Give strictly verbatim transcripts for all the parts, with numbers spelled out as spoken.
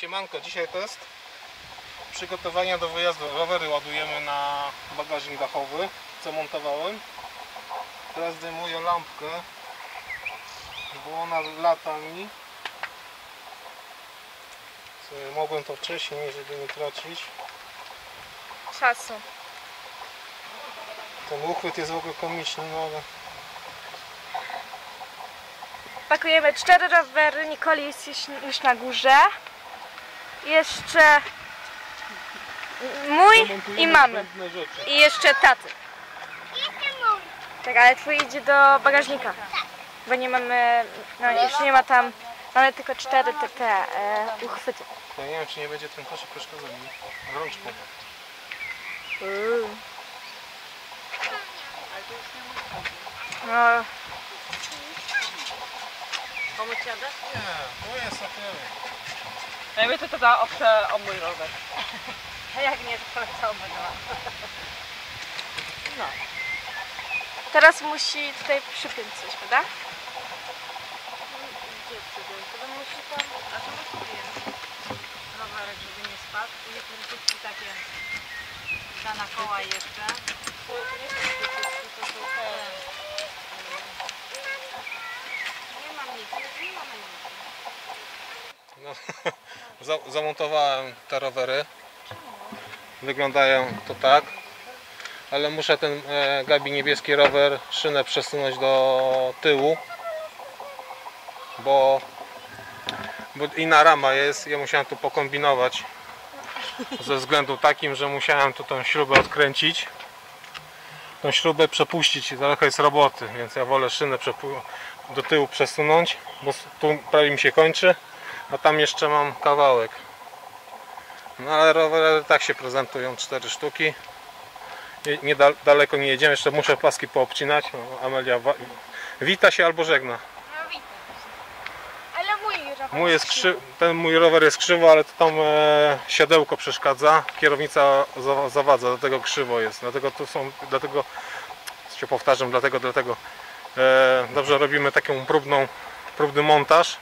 Siemanko, dzisiaj test przygotowania do wyjazdu. Rowery ładujemy na bagażnik dachowy, co montowałem. Teraz zdejmuję lampkę, bo ona lata mi. Sobie mogłem to wcześniej, żeby nie tracić czasu. Ten uchwyt jest w ogóle komiczny, no ale... Pakujemy cztery rowery, Nikoli jest już na górze. Jeszcze mój i mamy. I jeszcze taty. Tak, ale twój idzie do bagażnika. Bo nie mamy, no już nie ma tam, mamy tylko cztery te, te e, uchwyty. Ja nie wiem, czy nie będzie ten koszyk przeszkadzał mi rączką. No. Pomóc ci jadę? Nie, to jest okej. Ja bym to dała opcję o mój rower. A jak nie, to co będę No. Teraz musi tutaj przypiąć coś, prawda? Gdzie przypiąć? To musi tam... A to musi przypiąć rowerek, żeby nie spadł. I niektóre takie... Ta na koła jeszcze. To nie są tytyczki, to są te... No, zamontowałem te rowery. Wyglądają to tak, ale muszę ten e, Gabi niebieski rower, szynę przesunąć do tyłu, bo, bo inna rama jest. Ja musiałem tu pokombinować ze względu takim, że musiałem tu tą śrubę odkręcić, tą śrubę przepuścić, daleko jest roboty, więc ja wolę szynę do tyłu przesunąć, bo tu prawie mi się kończy, a tam jeszcze mam kawałek. No ale rowery tak się prezentują, cztery sztuki. Nie, daleko nie jedziemy, jeszcze muszę paski poobcinać. Amelia wita się albo żegna. No witam się. Ale mój rower mój jest krzywo. Ten mój rower jest krzywo, ale to tam e, siadełko przeszkadza, kierownica za, zawadza, dlatego krzywo jest. Dlatego tu są, dlatego się powtarzam, dlatego, dlatego e, dobrze robimy taką próbną, próbny montaż.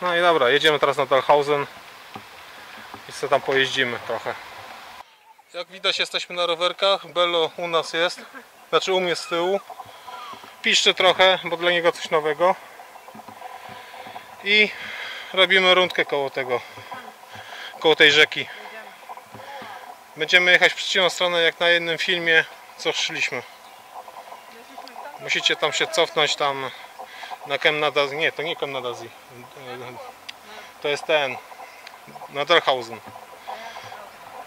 No i dobra, jedziemy teraz na Talhausen i sobie tam pojeździmy trochę. Jak widać, jesteśmy na rowerkach. Bello u nas jest, znaczy u mnie z tyłu. Piszczy trochę, bo dla niego coś nowego. I robimy rundkę koło tego, koło tej rzeki. Będziemy jechać w przeciwną stronę, jak na jednym filmie, co szliśmy. Musicie tam się cofnąć, tam na Kemnadazi. Nie, to nie Kemnadazi. To jest ten Naderhausen.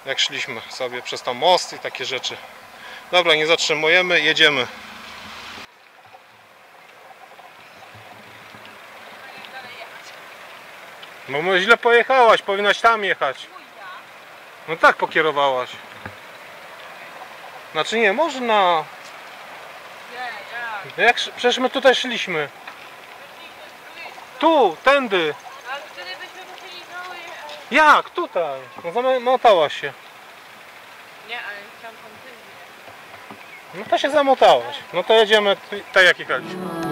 Jak szliśmy sobie przez tam most i takie rzeczy. Dobra, nie zatrzymujemy, jedziemy. No, no źle pojechałaś, powinnaś tam jechać. No tak pokierowałaś. Znaczy nie, można. Jak, przecież my tutaj szliśmy. Tu, tędy. Ale wtedy byśmy musieli cały... Jak? Tutaj. No zamotałaś się. Nie, ale tam tędy. No to się zamotałaś. No to jedziemy tak jak jechaliśmy.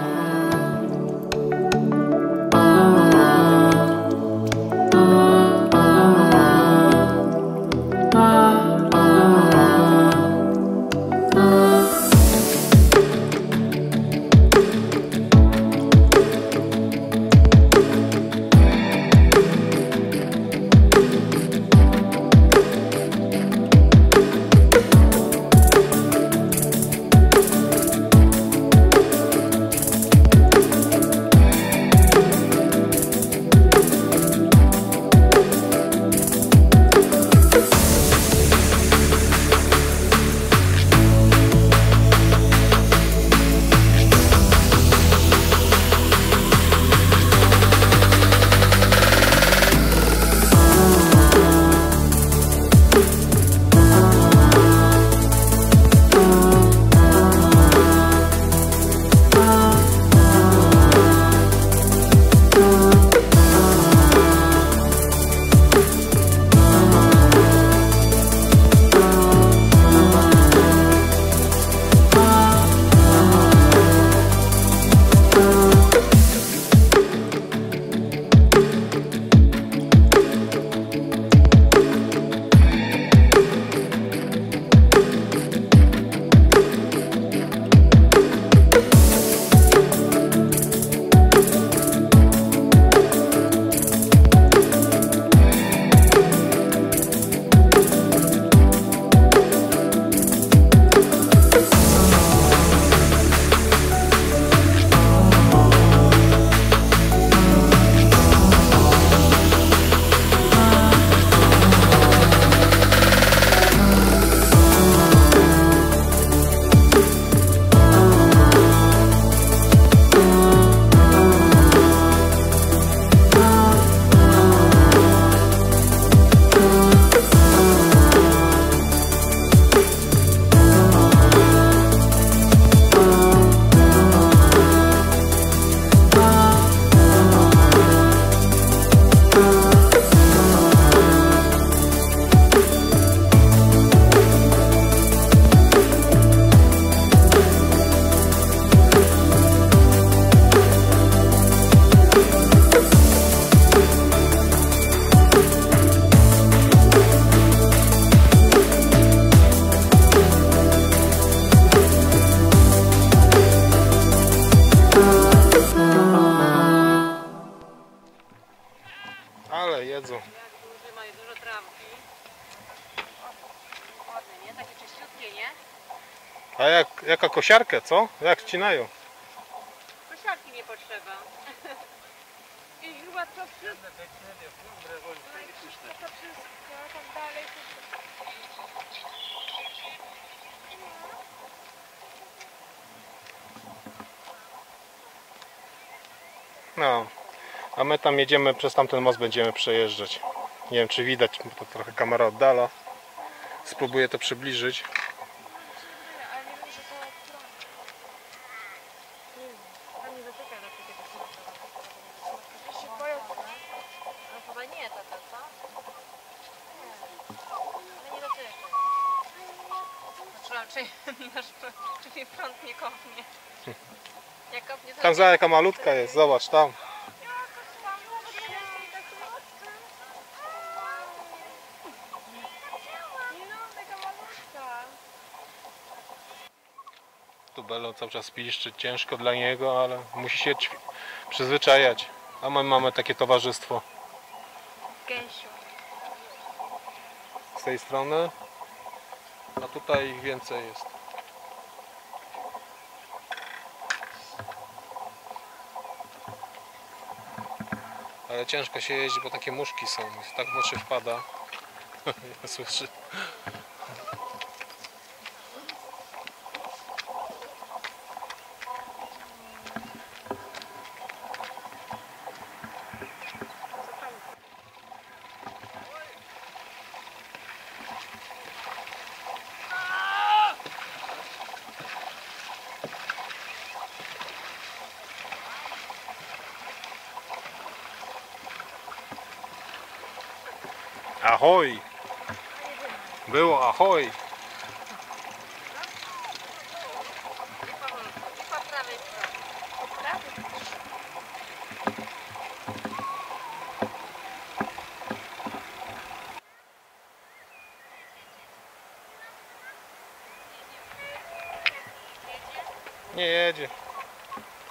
doskonale jedzą. Jak duży, mają dużo trawki. O, ładne, nie? Takie czyściutkie, nie? A jak, jaka kosiarkę, co? Jak ścinają? Kosiarki nie potrzeba. I chyba to wszystko. To wszystko, tam dalej. No, a my tam jedziemy, przez tamten most będziemy przejeżdżać. Nie wiem, czy widać, bo to trochę kamera oddala. Spróbuję to przybliżyć. Tam za jaka malutka jest, zobacz tam. Tu Belo cały czas piszczy, ciężko dla niego, ale musi się przyzwyczajać. A my mamy takie towarzystwo. Z tej strony, a tutaj ich więcej jest. Ale ciężko się jeździ, bo takie muszki są, tak w oczy wpada. Ja słyszę. Ahoj! Było ahoj! Nie jedzie.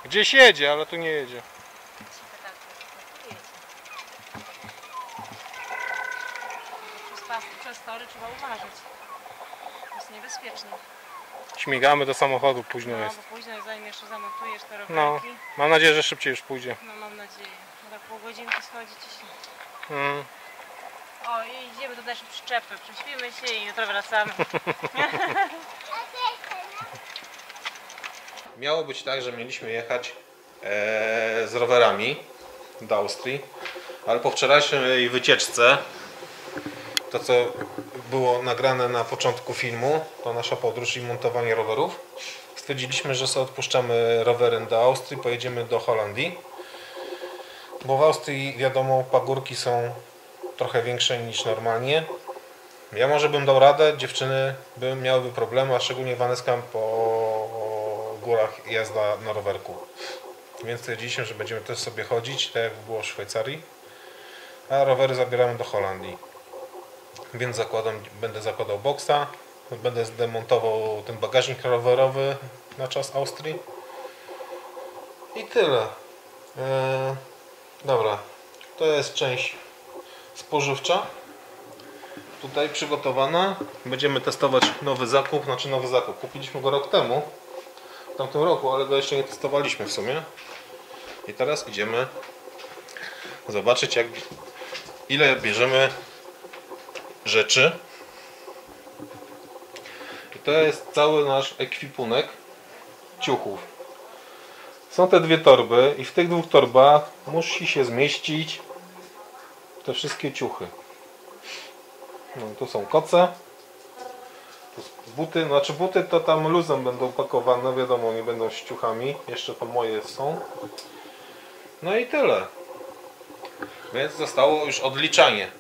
Gdzieś jedzie, ale tu nie jedzie. Trzeba uważać, jest niebezpieczne. Śmigamy do samochodu, późno no, jest. No, bo późno zanim jeszcze zamontujesz te rowerki. No, mam nadzieję, że szybciej już pójdzie. No, mam nadzieję. Za pół godzinki schodzi ci się. Mm. O, i idziemy do naszej przyczepy, prześpimy się i jutro wracamy. Miało być tak, że mieliśmy jechać e, z rowerami do Austrii, ale po wczorajszej wycieczce, to co było nagrane na początku filmu, to nasza podróż i montowanie rowerów, stwierdziliśmy, że sobie odpuszczamy rowery do Austrii, pojedziemy do Holandii, bo w Austrii wiadomo, pagórki są trochę większe niż normalnie. Ja może bym dał radę, dziewczyny by miałyby problemy, a szczególnie Waneska po górach jazda na rowerku, więc stwierdziliśmy, że będziemy też sobie chodzić, tak jak było w Szwajcarii, a rowery zabieramy do Holandii. Więc zakładam, będę zakładał boksa, będę zdemontował ten bagażnik rowerowy na czas Austrii i tyle. Eee, dobra, to jest część spożywcza tutaj przygotowana. Będziemy testować nowy zakup, znaczy nowy zakup. Kupiliśmy go rok temu, w tamtym roku, ale go jeszcze nie testowaliśmy w sumie. I teraz idziemy zobaczyć, jak, ile bierzemy rzeczy. I to jest cały nasz ekwipunek ciuchów. Są te dwie torby i w tych dwóch torbach musi się zmieścić te wszystkie ciuchy. No, tu są koce, tu buty, znaczy buty to tam luzem będą pakowane, wiadomo, nie będą z ciuchami, jeszcze to moje są. No i tyle. Więc zostało już odliczanie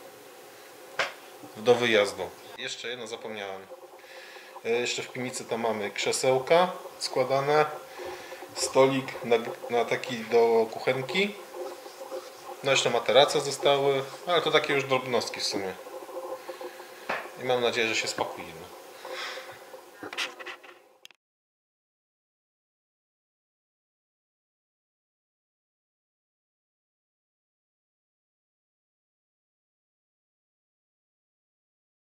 do wyjazdu. Jeszcze jedno zapomniałem. Jeszcze w piwnicy to mamy krzesełka składane, stolik na, na taki do kuchenki, no jeszcze materace zostały, ale to takie już drobnostki w sumie. I mam nadzieję, że się spakujemy.